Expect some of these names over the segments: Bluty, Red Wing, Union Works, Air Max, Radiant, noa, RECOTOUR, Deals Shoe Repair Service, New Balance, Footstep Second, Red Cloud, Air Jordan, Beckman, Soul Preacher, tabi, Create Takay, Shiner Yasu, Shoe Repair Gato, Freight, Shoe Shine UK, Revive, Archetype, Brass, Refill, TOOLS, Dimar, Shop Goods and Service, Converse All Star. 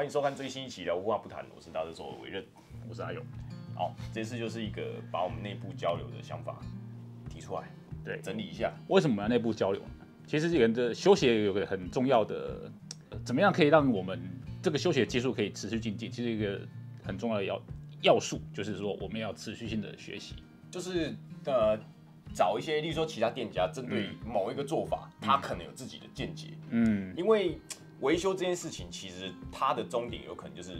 欢迎收看最新一期的《无话不谈》，我是大家所委任，我是阿勇。好，这次就是一个把我们内部交流的想法提出来，对，整理一下。为什么要内部交流？其实这个人的休息有个很重要的，怎么样可以让我们这个休息的技术可以持续进进？其实一个很重要的要素就是说，我们要持续性的学习，就是找一些，例如说其他店家针对某一个做法，他可能有自己的见解，嗯，因为维修这件事情，其实它的终点有可能就是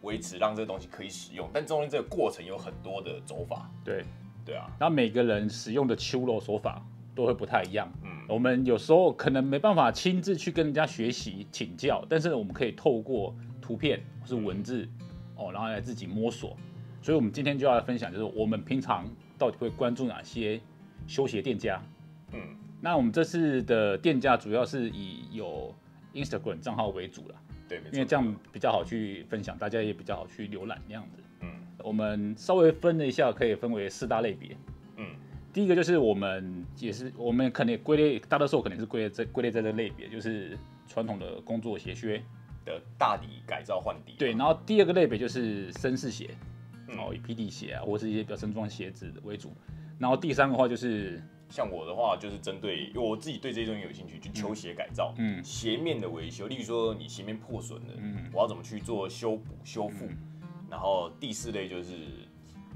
维持让这个东西可以使用，但中间这个过程有很多的走法，对，对啊，然后每个人使用的手路手法都会不太一样，嗯，我们有时候可能没办法亲自去跟人家学习请教，但是我们可以透过图片或是文字，然后来自己摸索，所以我们今天就要来分享，就是我们平常到底会关注哪些休闲店家，嗯，那我们这次的店家主要是以有 Instagram 账号为主啦，对，因为这样比较好去分享，大家也比较好去浏览那样子，嗯，我们稍微分了一下，可以分为四大类别，嗯，第一个就是我们可能归类，大多数可能是归类在这类别，就是传统的工作鞋靴的大底改造换底，对，然后第二个类别就是绅士鞋，然后以皮底鞋啊，或是一些比较深装鞋子为主。然后第三个话就是，像我的话就是针对，因为我自己对这些东西有兴趣，就球鞋改造，嗯，鞋面的维修，例如说你鞋面破损了，嗯，我要怎么去做修补修复。然后第四类就是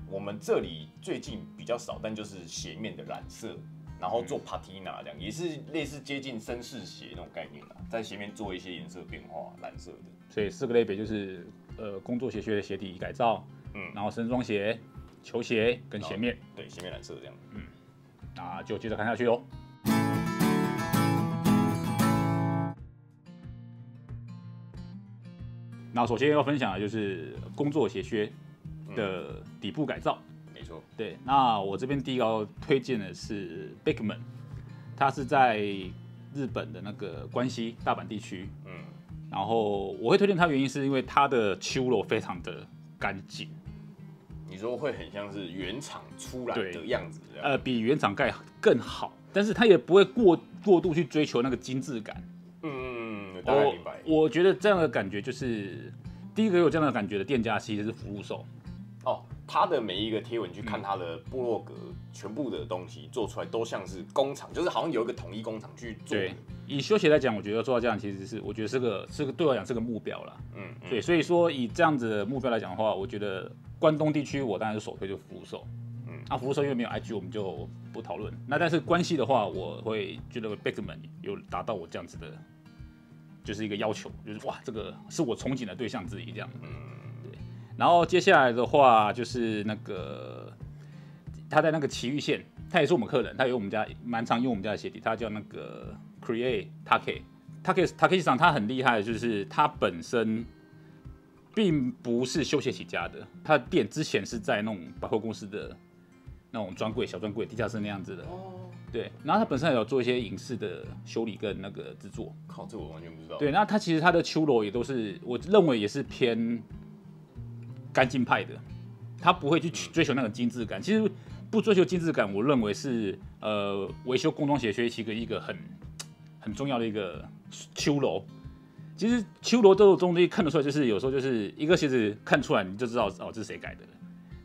我们这里最近比较少，但就是鞋面的染色，然后做 patina 这样，也是类似接近绅士鞋那种概念啦，在鞋面做一些颜色变化，染色的。所以四个类别就是工作鞋靴的鞋底改造，嗯，然后深装鞋。球鞋跟鞋面，对，鞋面蓝色这样，嗯，那就接着看下去哦。那首先要分享的就是工作鞋靴的底部改造，没错，对。那我这边第一个要推荐的是 Beckman， 它是在日本的那个关西大阪地区，嗯，然后我会推荐它的原因是因为它的秋楼非常的干净。你说会很像是原厂出来的样子，比原厂盖更好，但是它也不会过度去追求那个精致感。嗯，大概明白。我觉得这样的感觉就是，第一个有这样的感觉的店家其实是福禄寿。哦，他的每一个贴文去看他的部落格，全部的东西做出来都像是工厂，就是好像有一个统一工厂去做。对，以休闲来讲，我觉得做到这样其实是，我觉得是个对我来讲是个目标啦。嗯，对，所以说以这样子的目标来讲的话，我觉得。关东地区，我当然是首推就福禄寿，嗯，那福禄寿因为没有 IG， 我们就不讨论。那但是关系的话，我会觉得 Beckman 有达到我这样子的，就是一个要求，就是哇，这个是我憧憬的对象之一这样。嗯，对。然后接下来的话就是那个他在那个埼玉县，他也是我们客人，他有我们家蛮常用我们家的鞋底，他叫那个 Create Takay 上，他很厉害的就是他本身。并不是休闲起家的，他的店之前是在那种百货公司的那种专柜、小专柜、地下室那样子的。哦，对，然后他本身也有做一些影视的修理跟那个制作。靠，这我完全不知道。对，那他其实他的秋楼也都是，我认为也是偏干净派的，他不会去追求那个精致感。其实不追求精致感，我认为是维修工装鞋靴一个很重要的一个秋楼。其实秋罗这种东西看得出来，就是有时候就是一个鞋子看出来你就知道哦，这是谁改的了。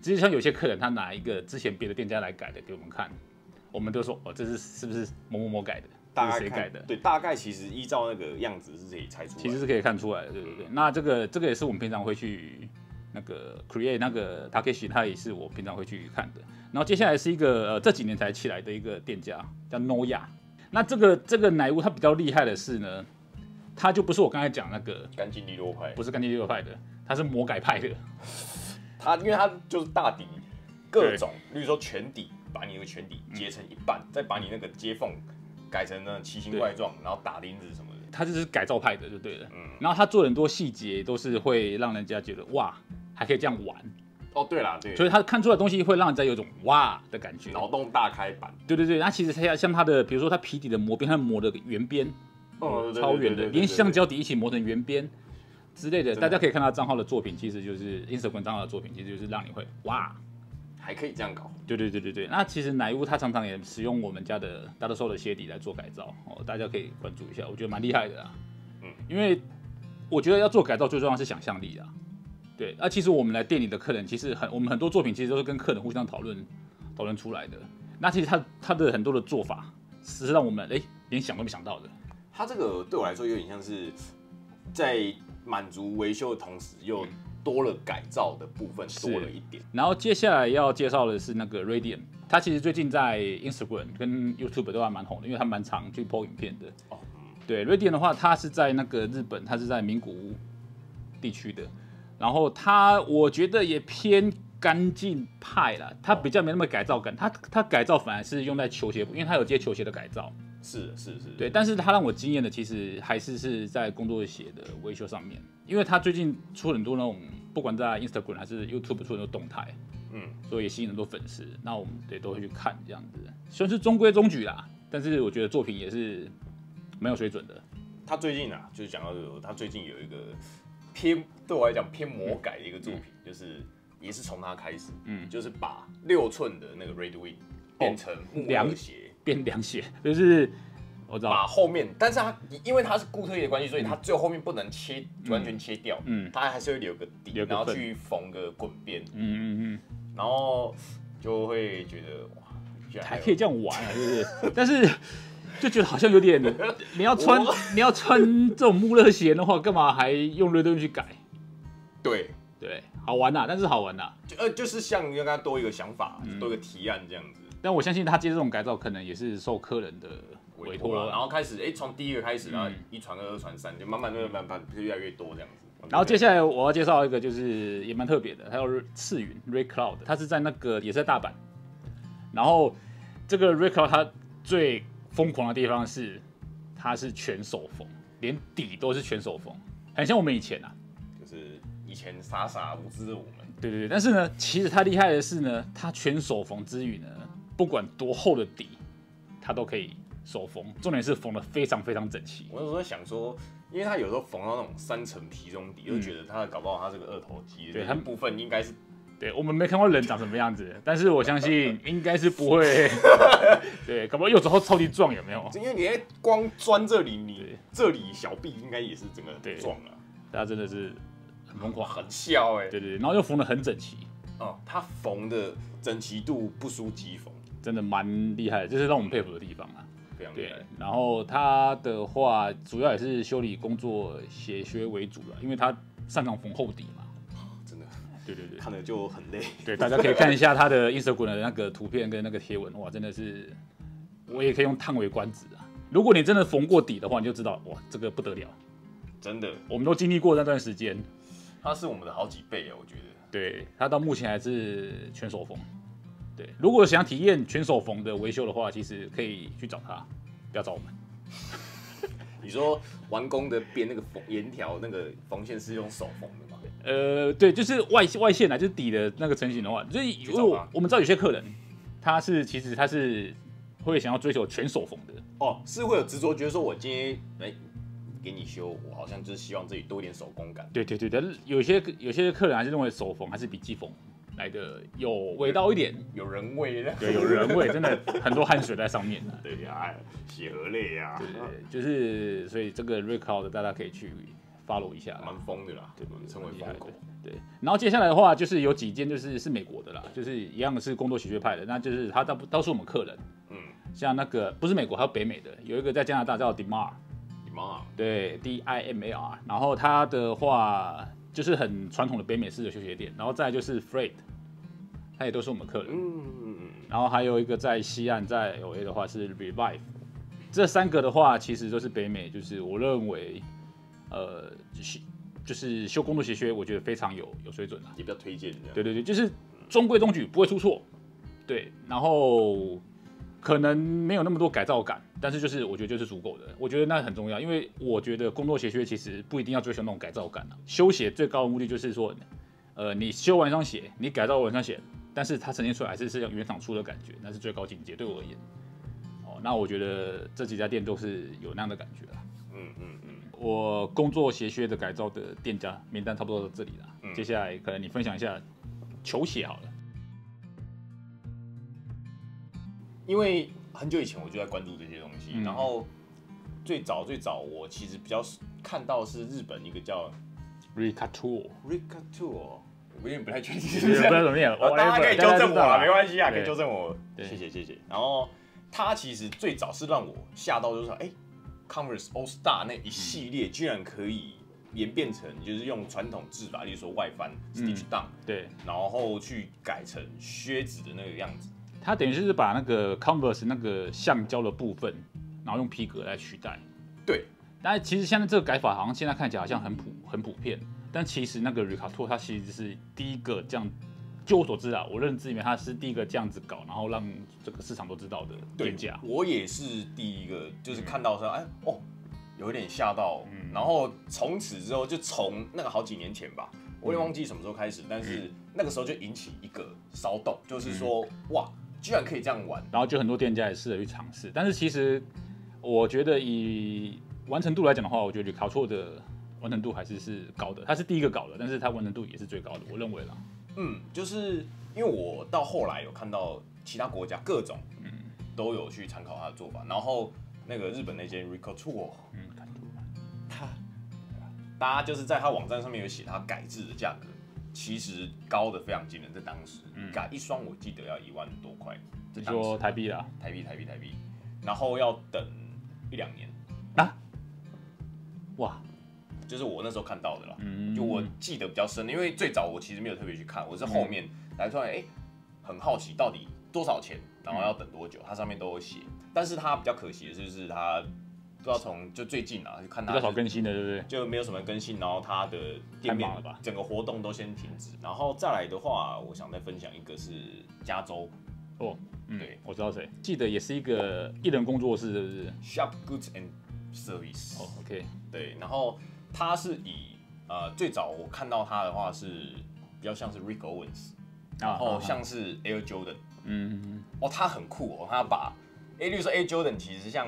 其实像有些客人他拿一个之前别的店家来改的给我们看，我们就说哦，这是不是某改的？大概谁改的？对，大概其实依照那个样子是可以猜出来的，其实是可以看出来的，对对对。那这个也是我们平常会去那个 create 那个 Takeshi， 他也是我平常会去看的。然后接下来是一个这几年才起来的一个店家叫 noa， 那这个奶屋它比较厉害的是呢。他就不是我刚才讲那个干净利落派，不是干净利落派的，他是魔改派的。他因为他就是大底各种，例如说全底，把你的全底截成一半，再把你那个接缝改成那奇形怪状，然后打钉子什么的。他就是改造派的就对了。嗯、然后他做很多细节都是会让人家觉得哇，还可以这样玩。哦，对啦，对。所以他看出来的东西会让人家有种哇的感觉，脑洞大开版。对对对，那其实像他的，比如说他皮底的磨边，他磨的圆边。哦、超远的，连橡胶底一起磨成圆边之类的，大家可以看他账号的作品，其实就是 Instagram 账号的作品，其实就是让你会哇，还可以这样搞。对对对对对。那其实乃屋他常常也使用我们家的大多数的鞋底来做改造、哦，大家可以关注一下，我觉得蛮厉害的啦。嗯，因为我觉得要做改造最重要的是想象力啊。对，那、其实我们来店里的客人，其实我们很多作品其实都是跟客人互相讨论出来的。那其实他的很多的做法，是让我们连想都没想到的。他这个对我来说有点像是在满足维修的同时，又多了改造的部分，多了一点。然后接下来要介绍的是那个 Radiant， 他其实最近在 Instagram 跟 YouTube 都还蛮红的，因为他蛮常去 po 影片的。哦，对 Radiant 的话，他是在那个日本，他是在名古屋地区的。然后他我觉得也偏干净派啦，他比较没那么改造感，他改造反而是用在球鞋，因为他有接球鞋的改造。是，对，但是他让我惊艳的其实还是在工作鞋的维修上面，因为他最近出很多那种，不管在 Instagram 还是 YouTube 出很多动态，所以也吸引很多粉丝，那我们都会去看这样子，虽然是中规中矩啦，但是我觉得作品也是没有水准的。他最近啊，就是讲到这个，他最近有一个偏对我来讲偏魔改的一个作品，就是也是从他开始，就是把6寸的那个 Red Wing 变成木凉鞋。变凉鞋就是我知道把后面，但是它因为它是固特异的关系，所以它最后面不能切，完全切掉，它还是会留个底，然后去缝个滚边，然后就会觉得哇，还可以这样玩啊，是不是？但是就觉得好像有点，你要穿这种穆勒鞋的话，干嘛还用Red Wing去改？对，好玩呐，但是好玩呐，就是像让他多一个想法，多一个提案这样子。但我相信他接这种改造，可能也是受客人的委托，然后开始从第一个开始，然后一传二，二传三，就慢慢越来越多这样子。然后接下来我要介绍一个，就是也蛮特别的，还有赤云 Red Cloud， 它是在那个也是在大阪。然后这个 Red Cloud 它最疯狂的地方是，它是全手缝，连底都是全手缝，很像我们以前啊，就是以前傻傻无知的我们。对，但是呢，其实它厉害的是呢，它全手缝之余呢。不管多厚的底，它都可以手缝，重点是缝得非常非常整齐。我有时候想说，因为它有时候缝到那种3层皮中底，就觉得它搞不好它这个2头肌，对它部分应该是，对我们没看过人长什么样子，但是我相信应该是不会，对，搞不好有时候超级壮有没有？因为你在光钻这里，你这里小臂应该也是整个壮啊，它真的是很疯狂，很笑哎，对，然后又缝得很整齐，哦，它缝的整齐度不输机缝。真的蛮厉害的，这是让我们佩服的地方啊。非常厉害。然后他的话，主要也是修理工作鞋靴为主了，因为他擅长缝厚底嘛。真的。对，看了就很累。对，大家可以看一下他的 Instagram 的那个图片跟那个贴文，哇，真的是，我也可以用叹为观止啊。如果你真的缝过底的话，你就知道，哇，这个不得了。真的，我们都经历过那段时间。他是我们的好几倍啊，我觉得。对，他到目前还是全手缝。对，如果想体验全手缝的维修的话，其实可以去找他，不要找我们。你说完工的边那个缝沿条那个缝线是用手缝的吗？对，就是外线来，就是底的那个成型的话，所以我们知道有些客人其实他是会想要追求全手缝的哦，是会有执着，觉得说我今天给你修，我好像就是希望自己多一点手工感。对，但是有些客人还是认为手缝还是比机缝。来的有味道一点，有人味的，对，有人味，真的很多汗水在上面、啊、对呀，血和泪呀，对，就是所以这个 Record 大家可以去 follow 一下，蛮疯的啦，对，称为疯狗，对。然后接下来的话就是有几件就是美国的啦，就是一样是工作喜剧派的，那就是他到处我们客人，像那个不是美国，还有北美的，有一个在加拿大叫 Dimar， 对 ，Dimar， 然后他的话。就是很传统的北美式的休鞋店，然后再来就是 Freight， 它也都是我们客人。然后还有一个在西岸，在 LA 的话是 Revive， 这3个的话其实都是北美，就是我认为，就是修工作鞋靴，我觉得非常有水准啊，也比较推荐。对，就是中规中矩，不会出错。对，然后可能没有那么多改造感，但是就是我觉得就是足够的，我觉得那很重要，因为我觉得工作鞋靴其实不一定要追求那种改造感啊。修鞋最高的目的就是说，你修完一双鞋，你改造完一双鞋，但是它呈现出来还是原厂出的感觉，那是最高境界。对我而言，那我觉得这几家店都是有那样的感觉啦。我工作鞋靴的改造的店家名单差不多到这里了，接下来可能你分享一下球鞋好了。因为很久以前我就在关注这些东西，然后最早我其实比较看到是日本一个叫 RECOTOUR， 我有点不太确定是不是，不知道怎么念，大家可以纠正我啦，没关系啊，可以纠正我，谢谢。然后他其实最早是让我吓到，就是哎 ，Converse All Star 那一系列居然可以演变成就是用传统制法，例如说外翻 stitch down， 对，然后去改成靴子的那个样子。它等于就是把那个 Converse 那个橡胶的部分，然后用皮革来取代。对，但其实现在这个改法好像现在看起来好像很普遍，但其实那个 RECOTOUR 它其实是第一个这样，就我所知啊，我认知里面它是第一个这样子搞，然后让这个市场都知道的店家。我也是第一个，就是看到说，哎哦，有点吓到。然后从此之后，就从那个好几年前吧，我也忘记什么时候开始，但是那个时候就引起一个骚动，就是说哇，居然可以这样玩，然后就很多店家也试着去尝试。但是其实我觉得以完成度来讲的话，我觉得RECOTOUR的完成度还是高的，它是第一个搞的，但是它完成度也是最高的，我认为啦。嗯，就是因为我到后来有看到其他国家各种都有去参考他的做法，然后那个日本那间 RECOTOUR， 大家就是在他网站上面有写他改制的价格，其实高的非常惊人，在当时改一双我记得要1万多块，你说台币啦，台币，然后要等1-2年啊，哇！就是我那时候看到的啦，就我记得比较深，因为最早我其实没有特别去看，我是后面来突然很好奇到底多少钱，然后要等多久，它上面都有写。但是它比较可惜的就是它不知道从就最近啊，就看它比较少更新的，对不对？就没有什么更新，然后它的店面整个活动都先停止，然后再来的话，我想再分享一个是加州哦，对，我知道谁，记得也是一个艺人工作室，是不是 ？Shop Goods and Service 哦 ，OK， 对，然后。他是以最早我看到他的话是比较像是 Rick Owens， 然后像是 Air Jordan， 哦，他很酷哦，他把 Air Jordan 其实像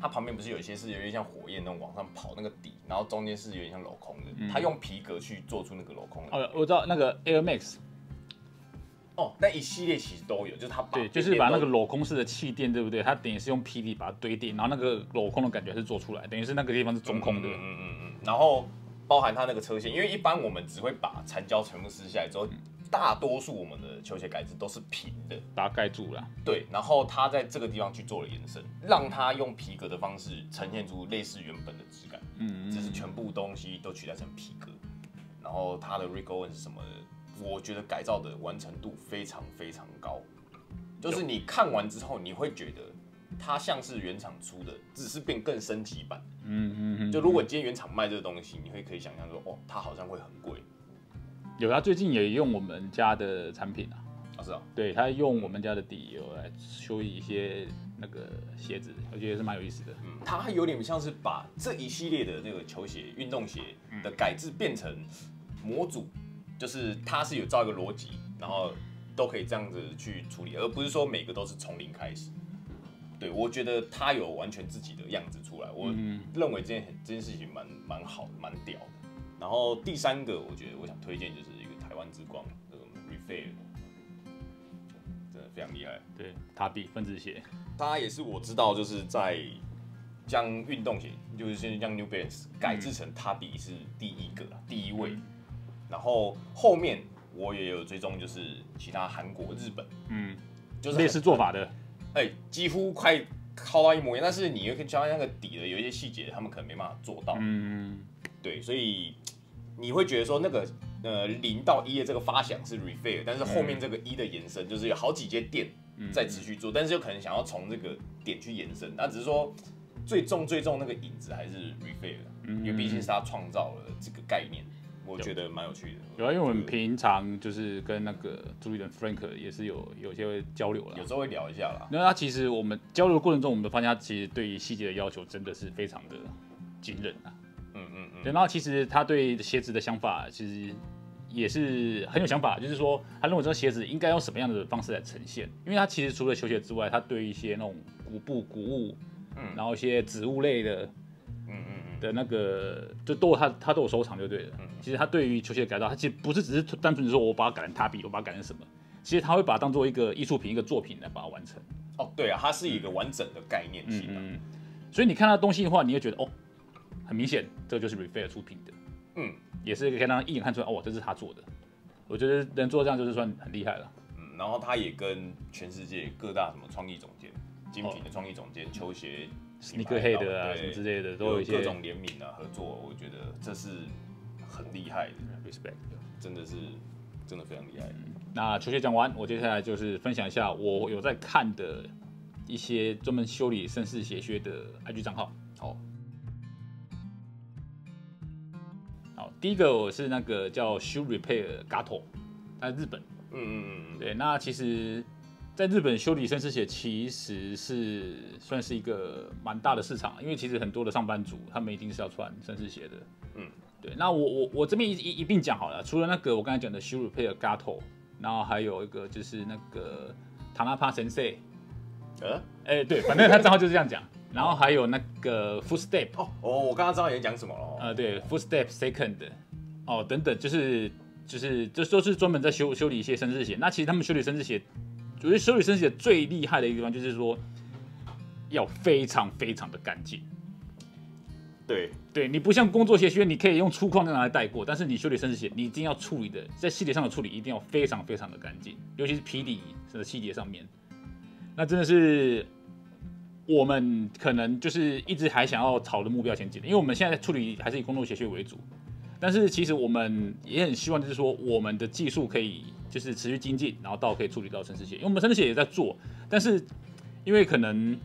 他旁边不是有一些是有点像火焰那种往上跑那个底，然后中间是有点像镂空的，他用皮革去做出那个镂空的。哦，我知道那个 Air Max， 哦，那一系列其实都有，就是他把就是把那个镂空式的气垫，对不对？他等于是用霹雳把它堆叠，然后那个镂空的感觉是做出来，等于是那个地方是中空的。然后包含它那个车线，因为一般我们只会把残胶全部撕下来之后，大多数我们的球鞋改制都是平的，把它盖住了。对，然后它在这个地方去做了延伸，让它用皮革的方式呈现出类似原本的质感。只是全部东西都取代成皮革。然后它的 Rick Owens 什么的，我觉得改造的完成度非常高，就是你看完之后，你会觉得。它像是原厂出的，只是变更升级版。就如果今天原厂卖这个东西，你会可以想象说，哦，它好像会很贵。有，他最近也用我们家的产品啊。啊，是啊。对，他用我们家的底油来修一些那个鞋子，我觉得是蛮有意思的。它有点像是把这一系列的那个球鞋、运动鞋的改制变成模组，就是它是有照一个逻辑，然后都可以这样子去处理，而不是说每个都是从零开始。对，我觉得他有完全自己的样子出来，我认为这件事情蛮好的，蛮屌的。然后第三个，我觉得我想推荐就是一个台湾之光，这个 Refill， 真的非常厉害。对，tabi分子鞋，它也是我知道就是在将运动鞋，就是将 New Balance 改制成tabi是第一位，然后后面我也有追踪就是其他韩国、日本，就是类似做法的。几乎快靠到一模一样，但是你又可以加那个底的有一些细节，他们可能没办法做到。对，所以你会觉得说那个0-1的这个发想是 refill， 但是后面这个1的延伸就是有好几节点在持续做，但是有可能想要从这个点去延伸，那只是说最重那个影子还是 refill， 因为毕竟是他创造了这个概念，我觉得蛮有趣的。有啊，因为我们平常就是跟那个助理人 Frank 也是有些交流啦，有时候会聊一下啦。那他其实我们交流的过程中，我们发现他其实对于细节的要求真的是非常的惊人啊。然后其实他对鞋子的想法其实也是很有想法，就是说他认为这个鞋子应该用什么样的方式来呈现，因为他其实除了球鞋之外，他对一些那种古布、古物，然后一些植物类的。的那个就都有他都有收藏就对了。其实他对于球鞋的改造，他其实不是只是单纯说我把它改成tabi，我把它改成什么，其实他会把它当做一个艺术品、一个作品来把它完成。哦，对啊，它是一个完整的概念性。所以你看到东西的话，你会觉得哦，很明显，这就是 Refill 出品的，嗯，也是可以让他一眼看出来，哦，这是他做的。我觉得能做这样就是算很厉害了。嗯，然后他也跟全世界各大什么创意总监、精品的创意总监、球鞋、Sneakerhead 啊什么之类的，都有一些各种联名啊合作，我觉得这是很厉害的 ，respect， 真的是真的非常厉害。那球鞋讲完，我接下来就是分享一下我有在看的一些专门修理绅士鞋靴的 IG 账号。好，第一个我是那个叫 Shoe Repair Gato， 在日本。对，那其实在日本修理绅士鞋其实是算是一个蛮大的市场，因为其实很多的上班族他们一定是要穿绅士鞋的。嗯，对。那我这边一并讲好了，除了那个我刚才讲的 Shoe Repair Gato， 然后还有一个就是那个塔纳帕神社。对，反正他账号就是这样讲。然后还有那个 Footstep， 我刚刚知道你在讲什么了。对 ，Footstep Second， 等等，就是都是专门在修理一些绅士鞋。那其实他们修理绅士鞋，我觉得修理绅士鞋最厉害的一个地方就是说，要非常非常的干净。对，你不像工作鞋靴，你可以用粗犷拿来带过，但是你修理绅士鞋，你一定要处理的，在细节上的处理一定要非常非常的干净，尤其是皮底的细节上面。那真的是我们可能就是一直还想要朝的目标前进，因为我们现在处理还是以工作鞋靴为主，但是其实我们也很希望就是说我们的技术可以就是持续精进，然后到可以处理到绅士鞋，因为我们绅士鞋也在做，但是因为可能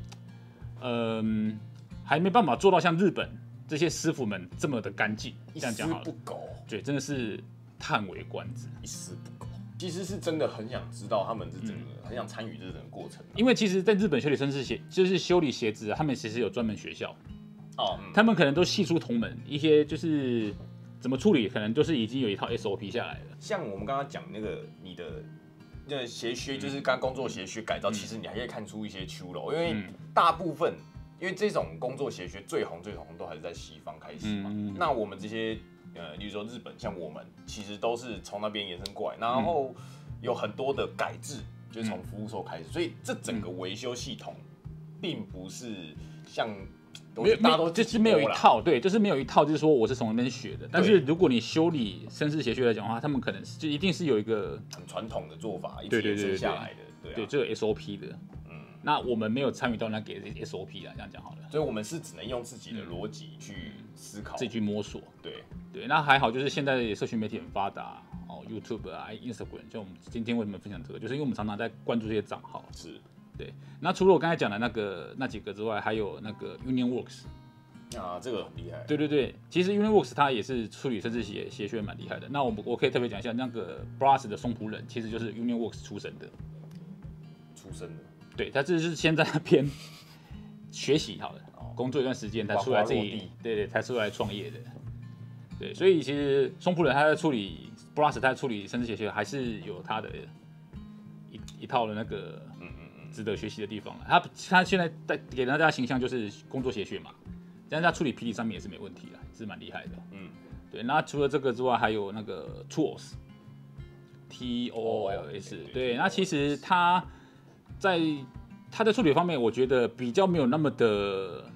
还没办法做到像日本这些师傅们这么的干净，这样讲好了，一丝不苟，对，真的是叹为观止，一丝不苟。其实是真的很想知道他们是整个，很想参与这种过程。因为其实，在日本修理绅士鞋，就是修理鞋子，他们其实有专门学校。他们可能都系出同门，一些就是怎么处理，可能就是已经有一套 SOP 下来了。像我们刚刚讲那个你的那鞋靴，就是刚工作鞋靴改造，其实你还可以看出一些出路，因为大部分。因为这种工作鞋靴最红都还是在西方开始嘛。那我们这些例如说日本，像我们其实都是从那边延伸过来，然后有很多的改制，就是从服务售开始，所以这整个维修系统并不是像大家都就是没有一套，对，就是没有一套，就是说我是从那边学的。但是如果你修理绅士鞋靴来讲的话，他们可能就一定是有一个很传统的做法，一直延伸下来的，对，这个 SOP 的。那我们没有参与到那给 SOP 啦，这样讲好了。所以我们是只能用自己的逻辑去思考，自己去摸索。对，那还好，就是现在社群媒体很发达，YouTube 啊、Instagram， 就我们今天为什么分享这个，就是因为我们常常在关注这些账号。是，对。那除了我刚才讲的那几个之外，还有那个 Union Works。这个很厉害。对，其实 Union Works 它也是处理甚至鞋靴蛮厉害的。那我可以特别讲一下，那个 Brass 的松浦忍其实就是 Union Works 出身的。对，他就是先在那边学习好了，工作一段时间才出来自己，对，才出来创业的。对，所以其实松浦忍他在处理 Brass， 他在处理绅士鞋还是有他的一套的那个值得学习的地方。他现在给大家形象就是工作鞋靴嘛，但是他处理皮底上面也是没问题啦，是蛮厉害的。对。那除了这个之外，还有那个 TOOLS，对，那其实他在处理方面，我觉得比较没有那么的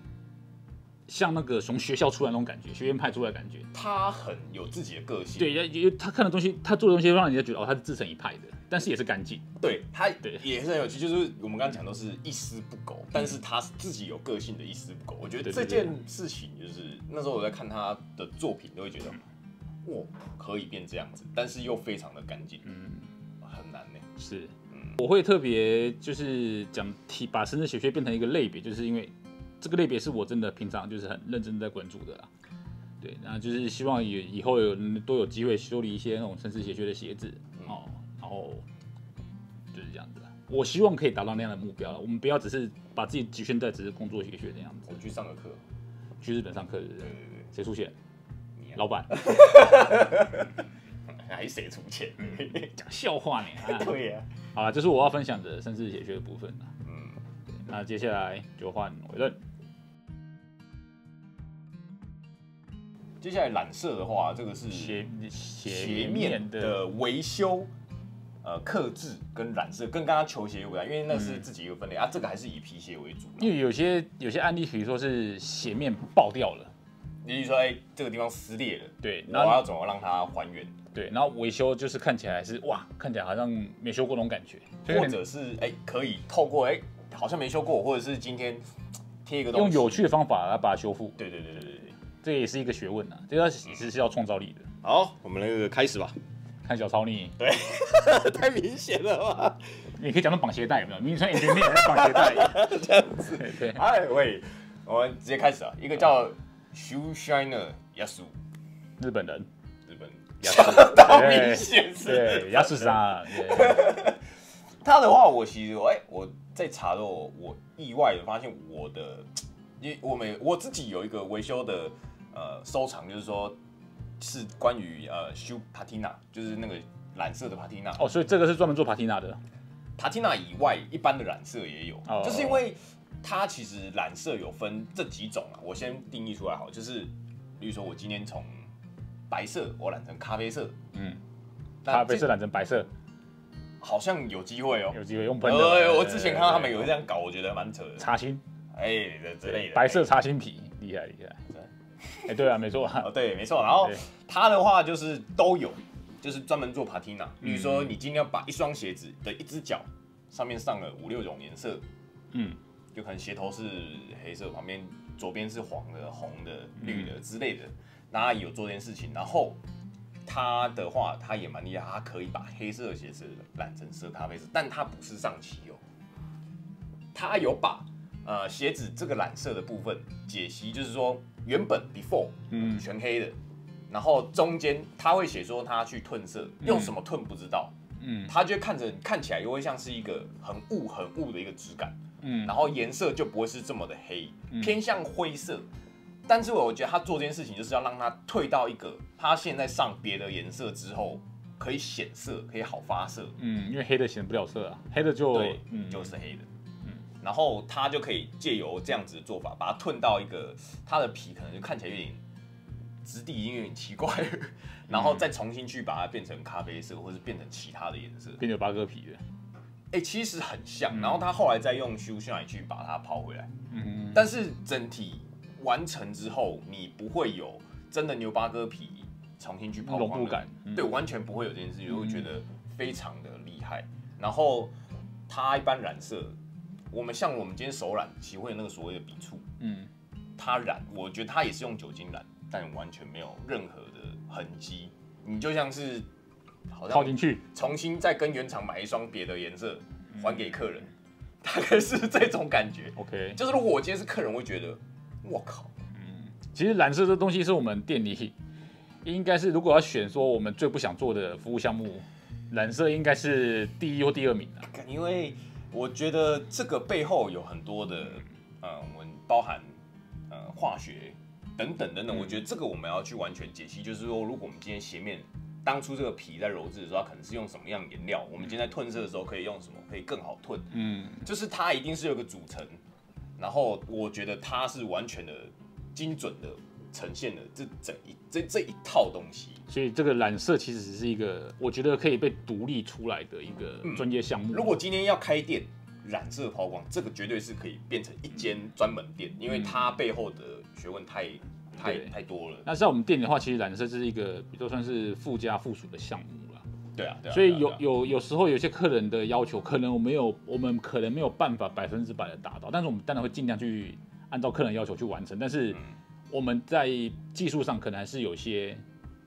像那个从学校出来那种感觉，学院派出来的感觉。他很有自己的个性，对，他看的东西，他做的东西，让人家觉得他是自成一派的，但是也是干净。对，他也是很有趣，就是我们刚刚讲都是一丝不苟，但是他自己有个性的一丝不苟。我觉得这件事情就是那时候我在看他的作品，都会觉得哇，可以变这样子，但是又非常的干净，很难呢。是。我会特别就是讲把绅士鞋靴变成一个类别，就是因为这个类别是我真的平常就是很认真在关注的啦。对，那就是希望以后都有机会修理一些那种绅士鞋靴的鞋子，然后就是这样子啦。我希望可以达到那样的目标啦，我们不要只是把自己局限在只是工作鞋靴那样子。我去上个课，去日本上课，对，谁出钱？老板。还谁出钱？讲笑话呢。对呀。好了，这是我要分享的绅士鞋靴的部分啦。那接下来就换伟任。接下来染色的话，这个是鞋面的维修。客制跟染色，跟刚刚球鞋为来，因为那是自己一个分类啊。这个还是以皮鞋为主，因为有些案例，比如说是鞋面爆掉了，例如说哎、这个地方撕裂了，对，然后要怎么让它还原？对，然后维修就是看起来是哇，看起来好像没修过那种感觉，或者是哎、可以透过哎、好像没修过，或者是今天贴一个东西，用有趣的方法来把它修复。对对对对对，这也是一个学问啊，这个其实是要创造力的。好，我们那个开始吧。看小超你，对，太明显了吧？你可以讲到绑鞋带有没有？明明穿眼镜，你也在绑鞋带，这样子。对，哎喂，我们直接开始啊！一个叫 Shiner Yasu， 日本人，日本Yasu，太明显是，对，Yasu桑。他的话，我其实我在查的，我意外的发现我的，我自己有一个维修的收藏，就是说。是关于修帕蒂娜，就是那个染色的帕蒂娜哦，所以这个是专门做帕蒂娜的。帕蒂娜以外，一般的染色也有，哦、就是因为它其实染色有分这几种啊。我先定义出来好，就是比如说我今天从白色我染成咖啡色，嗯，咖啡色染成白色，好像有机会哦，有机会用喷的。我之前看到他们有这样搞，我觉得蛮扯的。擦芯，哎，之类的，白色擦芯皮，厉害厉害。哎，对啊，没错啊，对，没错。然后他的话就是都有，就是专门做 patina。比如说，你今天要把一双鞋子的一只脚上面上了5、6种颜色，嗯，就可能鞋头是黑色，旁边左边是黄的、红的、绿的之类的。那有做这件事情，然后他的话，他也蛮厉害，他可以把黑色的鞋子染成色咖啡色，但他不是上漆哦，他有把鞋子这个染色的部分解析，就是说。原本 before 全黑的，然后中间他会写说他去褪色，用什么褪不知道，他就看起来又会像是一个很雾很雾的一个质感，然后颜色就不会是这么的黑，偏向灰色。但是我觉得他做这件事情就是要让他退到一个他现在上别的颜色之后可以显色，可以好发色，因为黑的显不了色啊，黑的就对，就是黑的。然后它就可以借由这样子的做法，把它褪到一个它的皮可能就看起来有点质地已经有点奇怪了，然后再重新去把它变成咖啡色，或是变成其他的颜色，变成八哥皮的。哎、其实很像。然后他后来再用修缮去把它抛回来。但是整体完成之后，你不会有真的牛八哥皮重新去抛光的浓度感，对，完全不会有这件事情，我觉得非常的厉害。然后它一般染色。我们今天手染，其实会有那个所谓的笔触，它染，我觉得它也是用酒精染，但完全没有任何的痕迹，你就像是好像套进去，重新再跟原厂买一双别的颜色还给客人，大概是这种感觉。OK， 就是如果我今天是客人，我会觉得，我靠，其实染色这东西是我们店里应该是如果要选说我们最不想做的服务项目，染色应该是第1或第2名啊，因为。我觉得这个背后有很多的，我们包含化学等等等等。我觉得这个我们要去完全解析，就是说，如果我们今天鞋面当初这个皮在揉制的时候，它可能是用什么样颜料？我们今天在褪色的时候可以用什么，可以更好褪？就是它一定是有个组成。然后我觉得它是完全的精准的呈现了这一套东西。所以这个染色其实是一个，我觉得可以被独立出来的一个专业项目。如果今天要开店，染色抛光，这个绝对是可以变成一间专门店，因为它背后的学问太多了。那在我们店的话，其实染色是一个比较算是附加附属的项目啦。对啊，对啊。所以有时候有些客人的要求，可能我们可能没有办法100%的达到，但是我们当然会尽量去按照客人要求去完成，但是。我们在技术上可能还是有些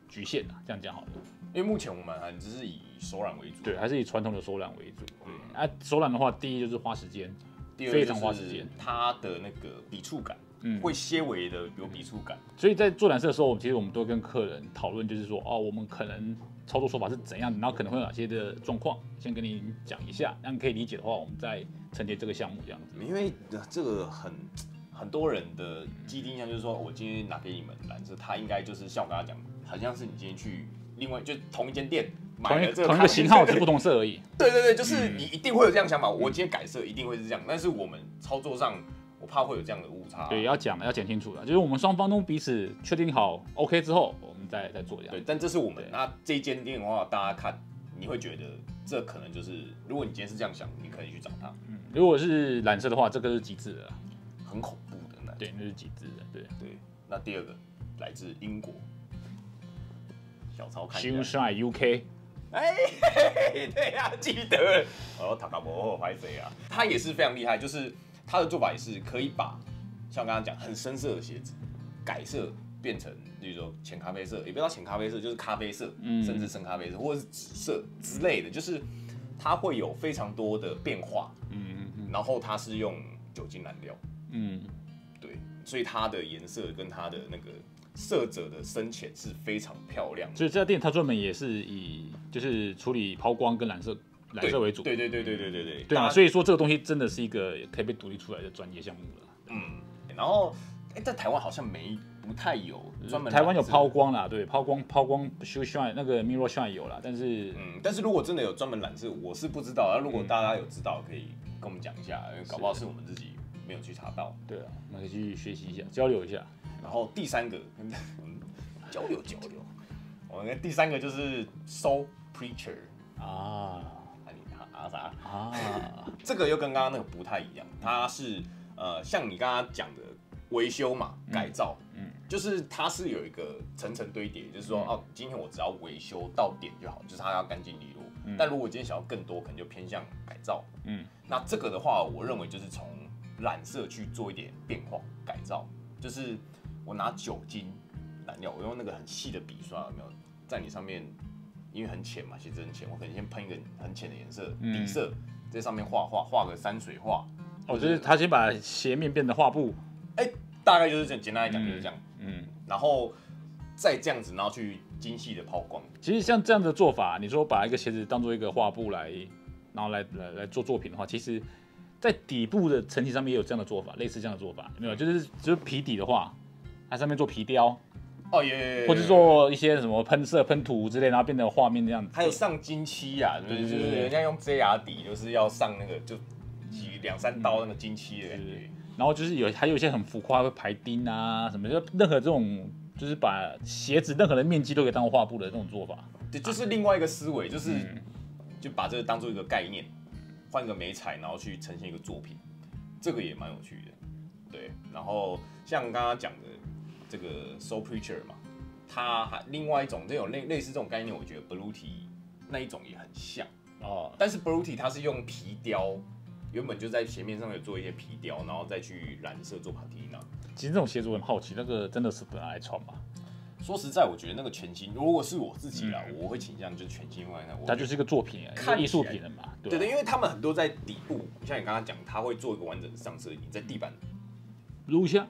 局限的，这样讲好了。因为目前我们还只是以手染为主，对，还是以传统的手染为主。对，啊，手染的话，第一就是花时间，第二非常花时间，它的那个笔触感，会些微的有笔触感。所以在做染色的时候，我们都会跟客人讨论，就是说，哦，我们可能操作手法是怎样的，然后可能会有哪些的状况，先跟你讲一下，让你可以理解的话，我们再承接这个项目这样子。因为这个很多人的既定印象就是说，我今天拿给你们蓝色，它应该就是像我刚刚讲，好像是你今天去另外就同一间店买了这个同一个型号，只是不同色而已。对对对，就是你一定会有这样想法，我今天改色一定会是这样，但是我们操作上，我怕会有这样的误差。对，要讲清楚了，就是我们双方都彼此确定好 OK 之后，我们再做这样。对，但这是我们那这一间店的话，大家看你会觉得这可能就是如果你今天是这样想，你可以去找他。嗯，如果是蓝色的话，这个是极致的，很恐怖的那对，那是极致的，对对。那第二个来自英国，小超看 Shoe Shine UK。 哎，对呀、啊，记得了。哦，塔卡博还谁啊？他也是非常厉害，就是他的做法也是可以把像刚刚讲很深色的鞋子改色变成，比如说浅咖啡色，也不要浅咖啡色，就是咖啡色，甚至深咖啡色或者是紫色之类的，就是它会有非常多的变化。然后它是用酒精染料。对，所以它的颜色跟它的那个。 色泽的深浅是非常漂亮的，所以这家店它专门也是以就是处理抛光跟染色为主。对。对啊，所以说这个东西真的是一个可以被独立出来的专业项目了。然后在台湾好像不太有专门。台湾有抛光啦，对，抛光 shoe shine 那个 mirror shine 有啦，但是但是如果真的有专门染色，我是不知道。那如果大家有知道，可以跟我们讲一下，因为搞不好是我们自己没有去查到。对啊，我们可以去学习一下，交流一下。 然后第三个，交流。我们第三个就是 Soul Preacher 啊，这个又跟刚刚那个不太一样，它是像你刚刚讲的维修嘛，改造，就是它是有一个层层堆叠，就是说哦，今天我只要维修到点就好，就是它要干净利落。但如果今天想要更多，可能就偏向改造。那这个的话，我认为就是从染色去做一点变化改造，就是。 我拿酒精染料，我用那个很细的笔刷，有没有在你上面？因为很浅嘛，其实很浅，我可能先喷一个很浅的颜色底色，在上面画个山水画。哦，就是他先把鞋面变得画布，大概就是这样，简单来讲就是这样。然后再这样子，然后去精细的抛光。其实像这样的做法，你说把一个鞋子当做一个画布来，然后来做作品的话，其实在底部的成品上面也有这样的做法，类似这样的做法，没有？就是皮底的话。 它上面做皮雕，哦耶，或者做一些什么喷色、喷涂之类，然后变成画面这样子。还有上金漆啊，就是人家用 JR 底，就是要上那个就几2-3刀那个金漆的感觉。然后就是还有一些很浮夸，会排钉啊什么，就任何这种就是把鞋子任何的面积都可以当画布的这种做法。对，就是另外一个思维，就是就把这个当做一个概念，换个媒材，然后去呈现一个作品，这个也蛮有趣的。对，然后像刚刚讲的。 这个 Soul Preacher 嘛，它还另外一种这种类似这种概念，我觉得 Bluty 那一种也很像哦。但是 Bluty 它是用皮雕，原本就在鞋面上有做一些皮雕，然后再去染色做 patina。其实这种鞋子我很好奇，那个真的是拿来穿吗？说实在，我觉得那个全新，如果是我自己啦，我会倾向就全新外那。它就是一个作品，看艺术品了嘛。对的，因为他们很多在底部，像你刚刚讲，他会做一个完整的上色，你在地板撸一下。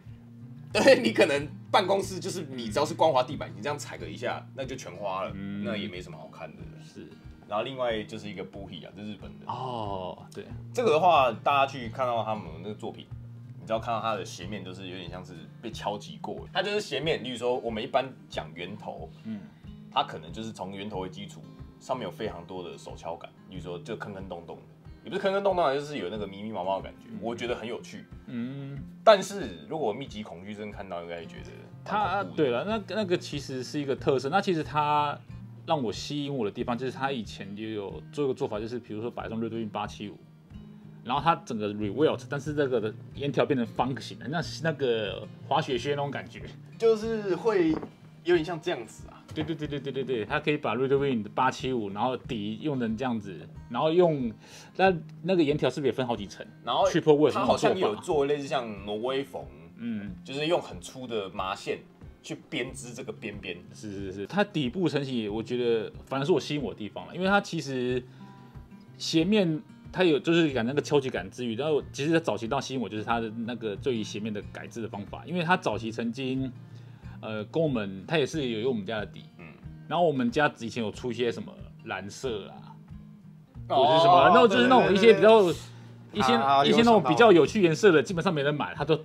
对你可能办公室就是你只要是光滑地板，你这样踩个一下，那就全花了，那也没什么好看的。是，然后另外就是一个 Bluty 啊，这是日本的哦。对，这个的话，大家去看到他们那个作品，你只要看到它的鞋面，就是有点像是被敲击过。它就是鞋面，例如说我们一般讲圆头，它可能就是从圆头为基础，上面有非常多的手敲感，例如说就坑坑洞洞的，也不是坑坑洞洞，就是有那个迷迷毛毛的感觉，我觉得很有趣。但是如果密集恐惧症看到，应该觉得它对了。那个其实是一个特色。那其实它让我吸引我的地方，就是它以前就有做一个做法，就是比如说摆上Red Wing 875，然后它整个 revert， 但是这个的沿条变成方形的，那个滑雪靴那种感觉，就是会有点像这样子啊。对，它可以把 Red Wing 875，然后底用成这样子，然后用那个沿条是不是也分好几层？然后它好像有做类似像挪威缝，就是用很粗的麻线去编织这个边边。是，它底部成型，我觉得反而是我吸引我的地方了，因为它其实鞋面它有就是感那个敲击感之余，然后其实它早期到吸引我就是它的那个对于鞋面的改制的方法，因为它早期曾经。 跟我们，它也是有用我们家的底，然后我们家以前有出一些什么蓝色啊，或者是什么，那就是那种一些比较一些那种比较有趣颜色的，基本上没人买，他都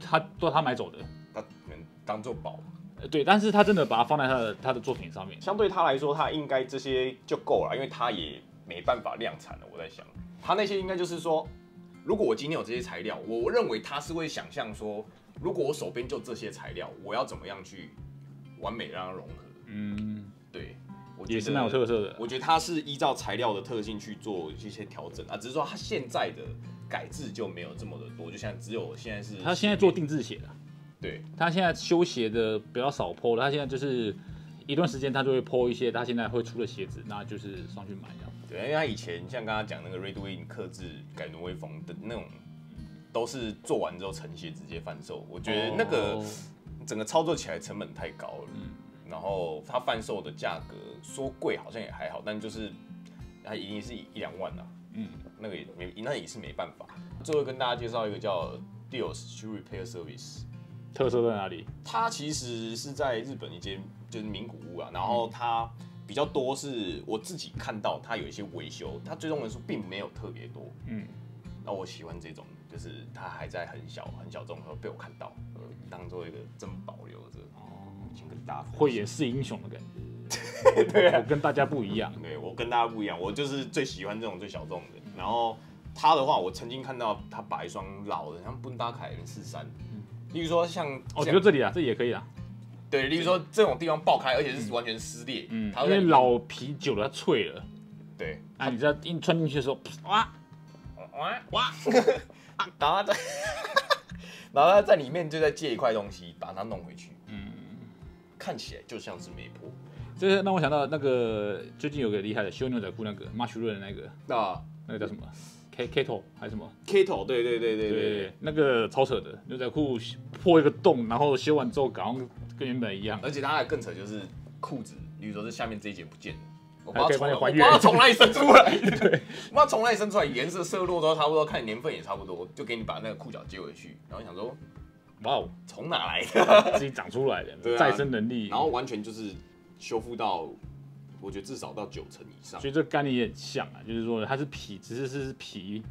买走的，他当做宝，对，但是他真的把它放在他的作品上面，相对他来说，他应该这些就够了，因为他也没办法量产了，我在想，他那些应该就是说，如果我今天有这些材料，我认为他是会想象说。 如果我手边就这些材料，我要怎么样去完美让它融合？对，我觉得也是蛮有特色的。我觉得它是依照材料的特性去做一些调整啊，只是说它现在的改制就没有这么的多，就像只有现在是它现在做定制鞋了。对，它现在修鞋的比较少 PO 了，它现在就是一段时间它就会 PO 一些它现在会出的鞋子，那就是上去买这样。对，因为它以前像刚刚讲那个 Red Wing 客制改挪威风的那种，都是做完之后成鞋直接贩售，我觉得那个整个操作起来成本太高了。嗯，然后它贩售的价格说贵好像也还好，但就是它一定是1-2万啦。嗯，那个也那也是没办法。最后跟大家介绍一个叫 Deals Shoe Repair Service， 特色在哪里？它其实是在日本一间就是名古屋啊，然后它比较多是我自己看到它有一些维修，它追踪人数并没有特别多。嗯，那我喜欢这种，就是它还在很小众，被我看到，当做一个真保留着。慧眼识英雄的感觉，对、啊，我跟大家不一样。对，我跟大家不一样，我就是最喜欢这种最小众的。然后他的话，我曾经看到他把一双老的，像奔达凯恩43，例如说像，我觉得这里啊，这里也可以啊。对，例如说这种地方爆开，而且是完全撕裂，嗯，因为老皮久了它脆了。对，啊，你知道一穿进去的时候，哇，然后他在里面就在借一块东西把它弄回去。看起来就像是没破，这让我想到那个最近有个厉害的修牛仔裤那个马修润的那个啊，那个叫什么 Kato 还是什么 Kato？ 对，那个超扯的牛仔裤破一个洞，然后修完之后搞像跟原本一样，而且它还更扯，就是裤子，比如说这下面这一节不见了，我把它从哪里伸出来？对，我把它从哪里伸出来，颜色色落都差不多，看年份也差不多，就给你把那个裤脚接回去，然后想说。哇哦，从哪来的？自己长出来的，对啊，再生能力，然后完全就是修复到，我觉得至少到90%以上。所以这概念也很像啊，就是说它是皮，只是皮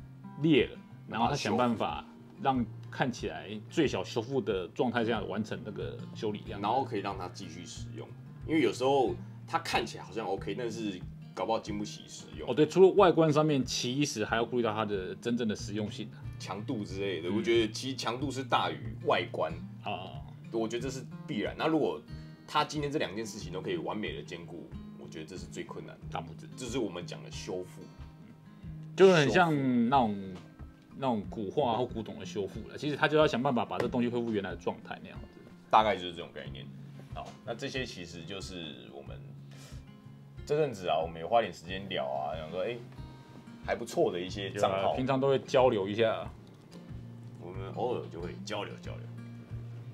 裂了，然后它想办法让看起来最小修复的状态下完成那个修理量，然后可以让它继续使用。因为有时候它看起来好像 OK， 但是搞不好经不起使用。哦，对，除了外观上面，其实还要顾虑到它的真正的实用性。强度之类的，我觉得其实强度是大于外观啊，我觉得这是必然。那如果他今天这两件事情都可以完美的兼顾，我觉得这是最困难的。大拇指，这是我们讲的修复，就很像那种古画或古董的修复了。其实他就要想办法把这东西恢复原来的状态那样子，大概就是这种概念。好，那这些其实就是我们这阵子啊，我们也花点时间聊啊，想说哎。还不错的一些账号，平常都会交流一下，我们偶尔就会交流，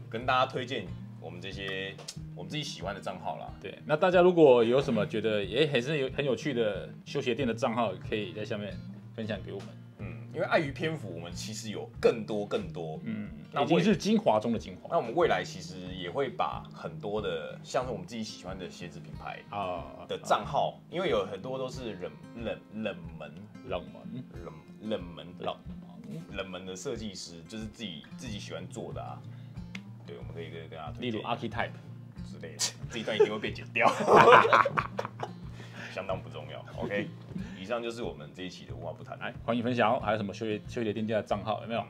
跟大家推荐我们这些我们自己喜欢的账号啦。对，那大家如果有什么觉得也很有趣的修鞋店的账号，可以在下面分享给我们。嗯，因为碍于篇幅，我们其实有更多，嗯，那已经是精华中的精华。那我们未来其实也会把很多的，像是我们自己喜欢的鞋子品牌啊的账号，因为有很多都是冷门的设计师，就是自己喜欢做的啊。对，我们可以跟大家推荐，例如 Archetype 之类的，这一段一定会被剪掉，相当不重要。OK， 以上就是我们这一期的无话不谈，欢迎分享。还有什么修鞋店家的账号有没有？